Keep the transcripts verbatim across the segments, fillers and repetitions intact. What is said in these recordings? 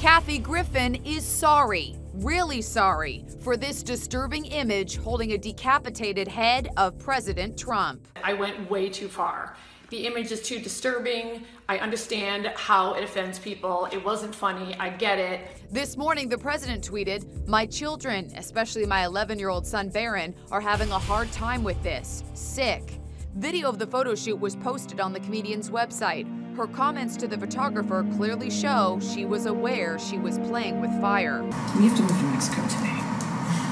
Kathy Griffin is sorry, really sorry, for this disturbing image holding a decapitated head of President Trump. I went way too far. The image is too disturbing. I understand how it offends people. It wasn't funny. I get it. This morning, the president tweeted, "My children, especially my eleven-year-old son Barron, are having a hard time with this. Sick." Video of the photo shoot was posted on the comedian's website. Her comments to the photographer clearly show she was aware she was playing with fire. We have to move to Mexico today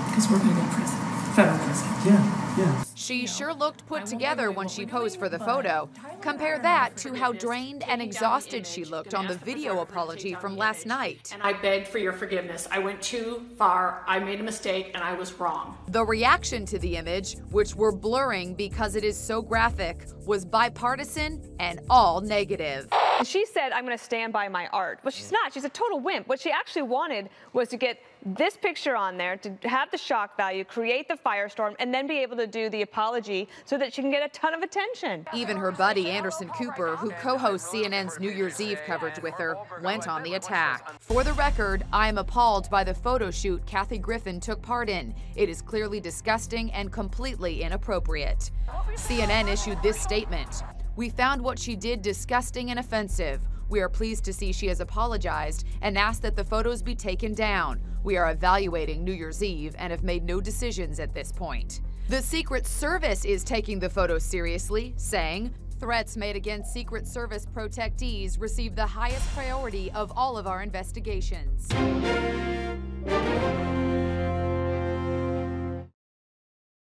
because we're going to get prison, federal prison. Yeah, yeah. She sure looked put together when she posed for the photo. Compare that to how drained and exhausted she looked on the video apology from last night. And I beg for your forgiveness. I went too far. I made a mistake and I was wrong. The reaction to the image, which we're blurring because it is so graphic, was bipartisan and all negative. She said, "I'm going to stand by my art." Well, she's not. She's a total wimp. What she actually wanted was to get this picture on there, to have the shock value, create the firestorm, and then be able to do the apology so that she can get a ton of attention. Even her buddy, Anderson Cooper, who co-hosts C N N's New Year's Eve coverage with her, went on the attack. For the record, I am appalled by the photo shoot Kathy Griffin took part in. It is clearly disgusting and completely inappropriate. C N N issued this statement. "We found what she did disgusting and offensive. We are pleased to see she has apologized and asked that the photos be taken down. We are evaluating New Year's Eve and have made no decisions at this point." The Secret Service is taking the photo seriously, saying, "Threats made against Secret Service protectees receive the highest priority of all of our investigations."